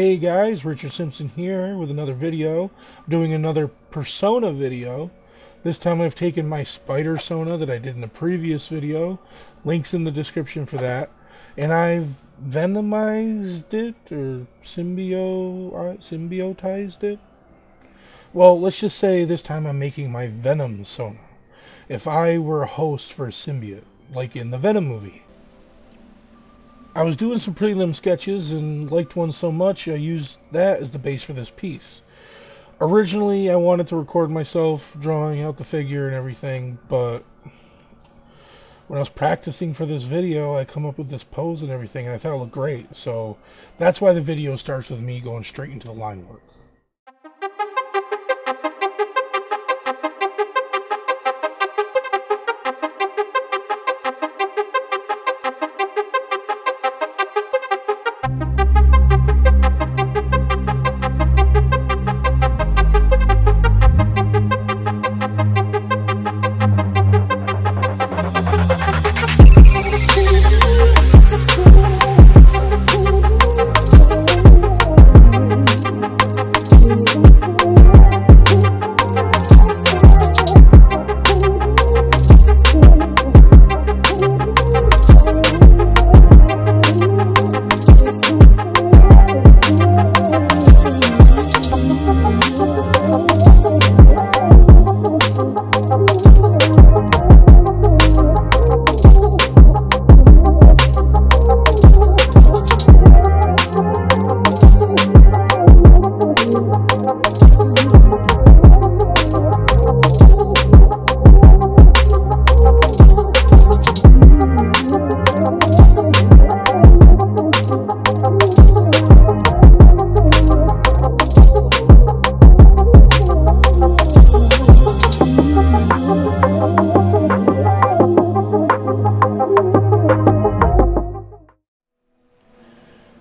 Hey guys, Richard Simpson here with another video. I'm doing another Persona video. This time I've taken my Spider-Sona that I did in the previous video. Links in the description for that. And I've Venomized it, or symbiotized it. Well, let's just say this time I'm making my Venom-Sona. If I were a host for a symbiote, like in the Venom movie. I was doing some prelim sketches and liked one so much I used that as the base for this piece. Originally I wanted to record myself drawing out the figure and everything, but when I was practicing for this video I come up with this pose and everything and I thought it looked great, so that's why the video starts with me going straight into the line work.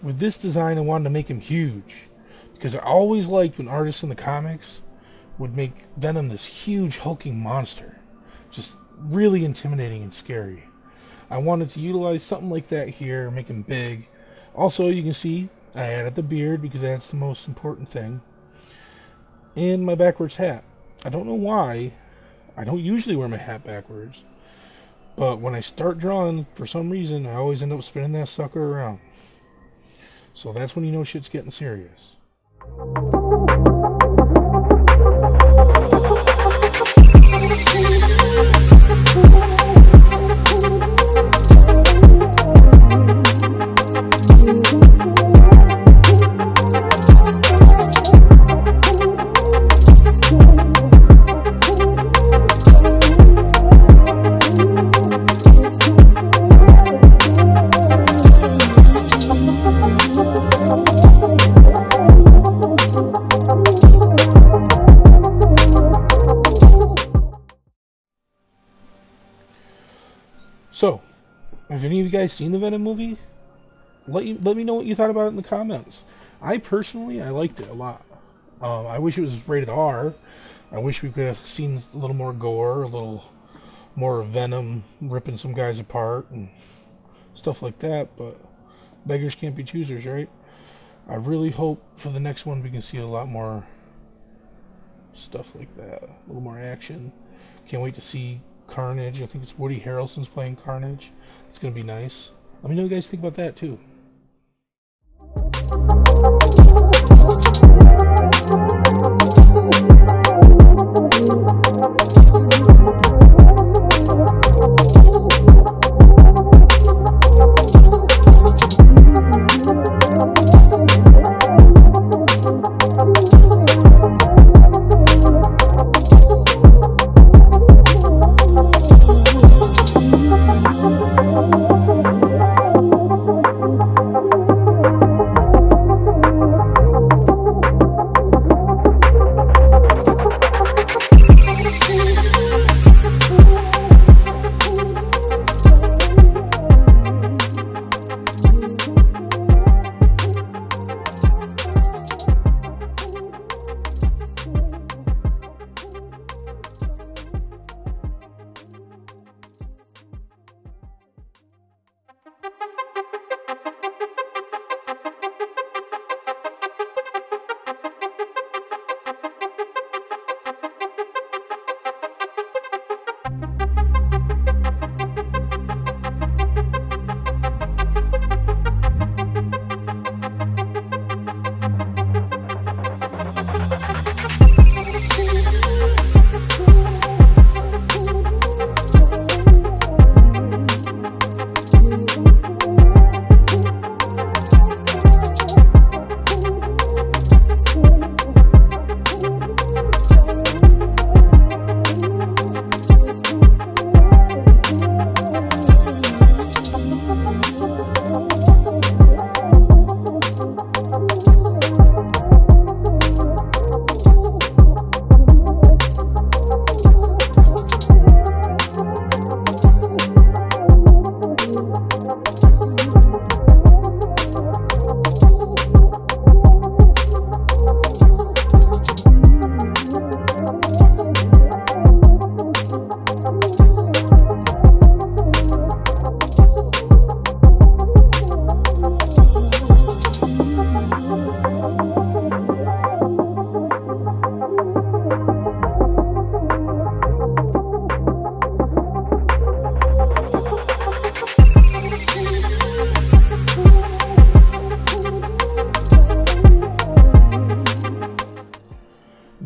With this design I wanted to make him huge because I always liked when artists in the comics would make Venom this huge hulking monster, just really intimidating and scary. I wanted to utilize something like that here, make him big. Also, you can see I added the beard because that's the most important thing, and my backwards hat. I don't know why, I don't usually wear my hat backwards, but when I start drawing, for some reason I always end up spinning that sucker around. So that's when you know shit's getting serious. So, have any of you guys seen the Venom movie? Let me know what you thought about it in the comments. I personally liked it a lot. I wish it was rated R. I wish we could have seen a little more gore, a little more Venom ripping some guys apart and stuff like that, but beggars can't be choosers, right? I really hope for the next one we can see a lot more stuff like that, a little more action. Can't wait to see Carnage. I think it's Woody Harrelson's playing Carnage. It's gonna be nice. Let me know what you guys think about that too.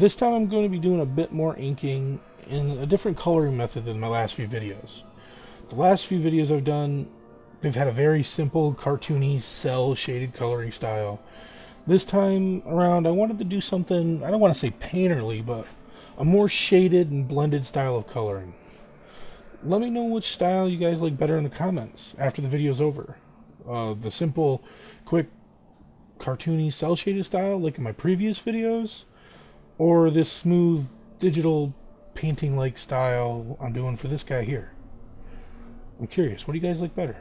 This time I'm going to be doing a bit more inking in a different coloring method than my last few videos. The last few videos I've done, they've had a very simple, cartoony, cell shaded coloring style. This time around, I wanted to do something, I don't want to say painterly, but a more shaded and blended style of coloring. Let me know which style you guys like better in the comments after the video's over. The simple, quick, cartoony, cell shaded style like in my previous videos, or this smooth, digital, painting-like style I'm doing for this guy here. I'm curious, what do you guys like better?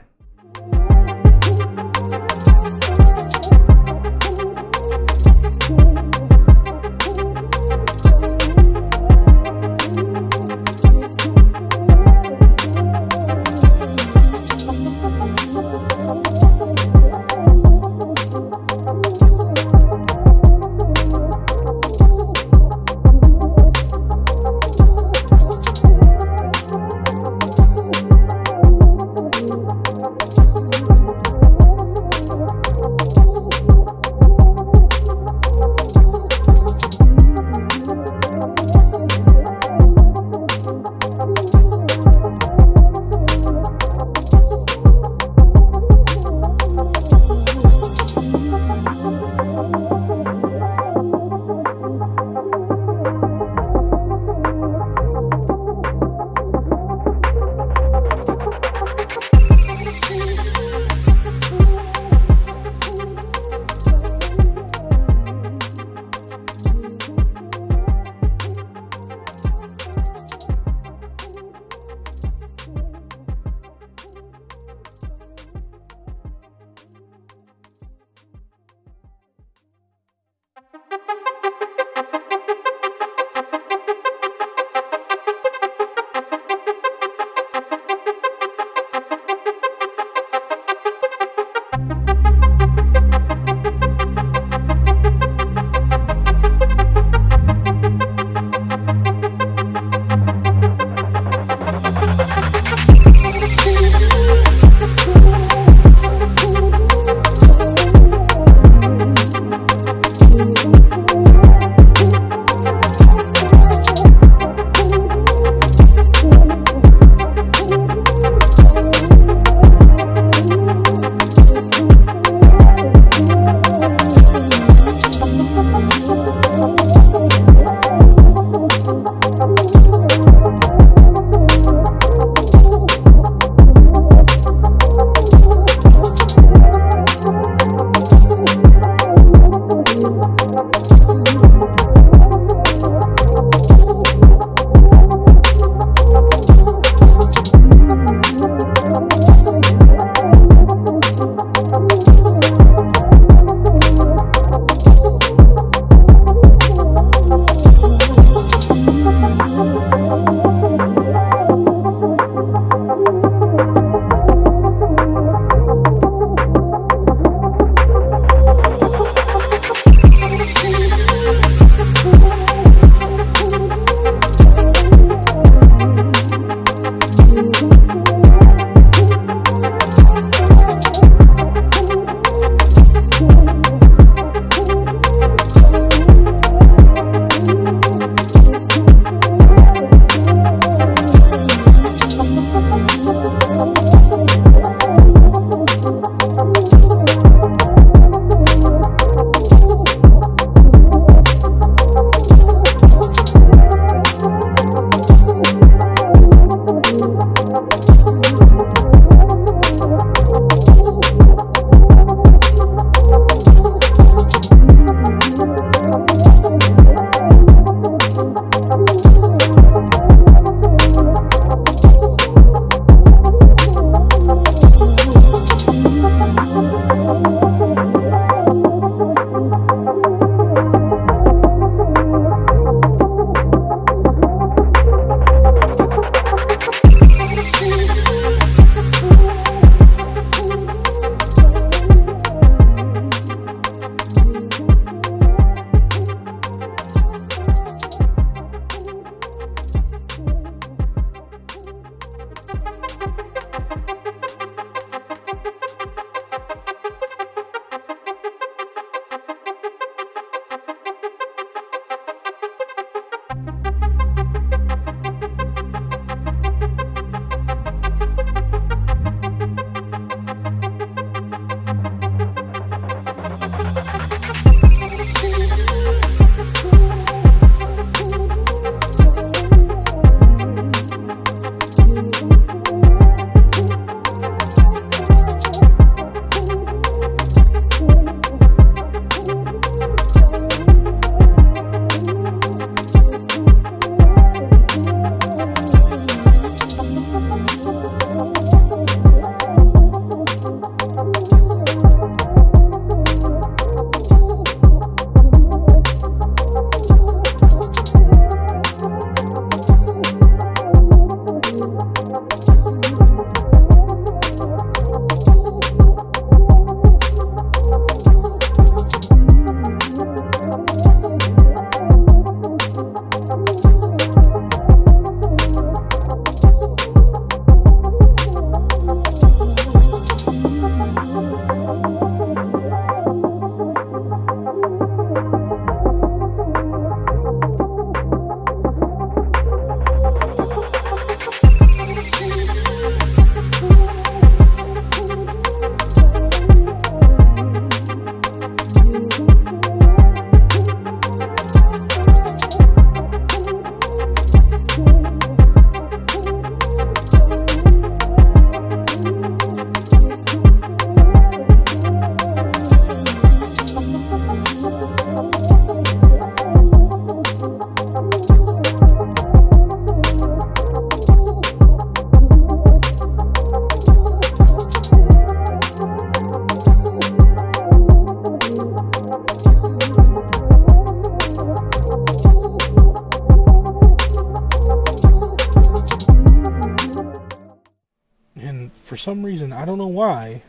some reason, I don't know why,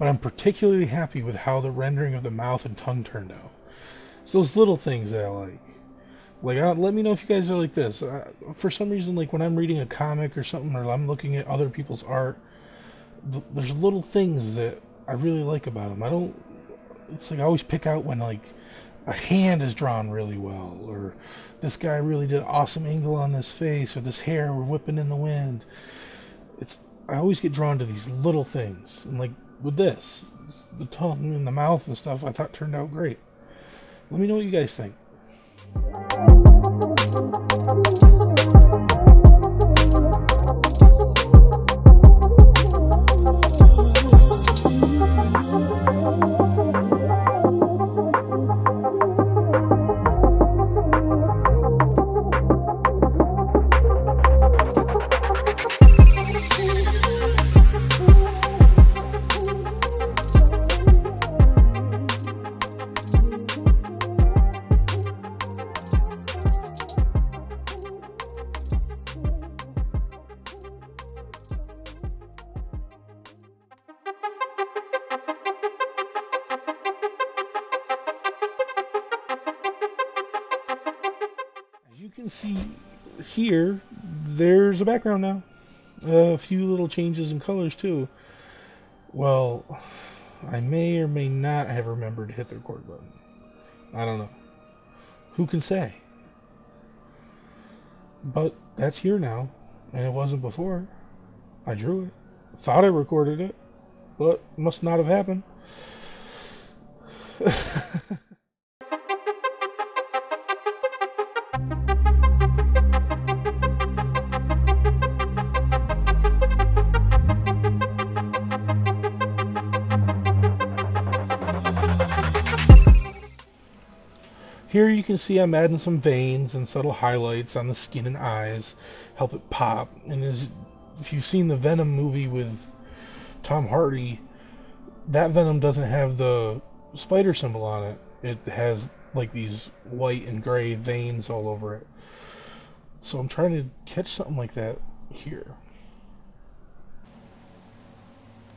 but I'm particularly happy with how the rendering of the mouth and tongue turned out. It's those little things that I like. Let me know if you guys are like this. For some reason, like when I'm reading a comic or something, or I'm looking at other people's art, there's little things that I really like about them. It's like I always pick out when like a hand is drawn really well, or this guy really did an awesome angle on this face, or this hair we're whipping in the wind. I always get drawn to these little things, and like with this, the tongue and the mouth and stuff, I thought turned out great. Let me know what you guys think. See here, there's a background now. A few little changes in colors too. Well, I may or may not have remembered to hit the record button. I don't know. Who can say? But that's here now, and it wasn't before. I drew it. Thought I recorded it, but must not have happened. Here you can see I'm adding some veins and subtle highlights on the skin and eyes, help it pop. And if you've seen the Venom movie with Tom Hardy, that Venom doesn't have the spider symbol on it. It has like these white and gray veins all over it. So I'm trying to catch something like that here.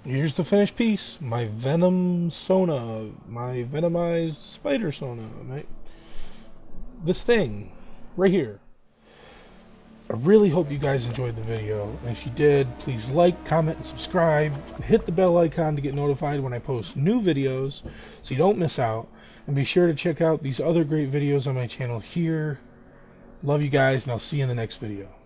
Here's the finished piece, my Venom-Sona, my Venomized Spider-Sona, right? This thing right here. I really hope you guys enjoyed the video, and if you did, please like, comment, and subscribe. Hit the bell icon to get notified when I post new videos so you don't miss out, and be sure to check out these other great videos on my channel here. Love you guys, and I'll see you in the next video.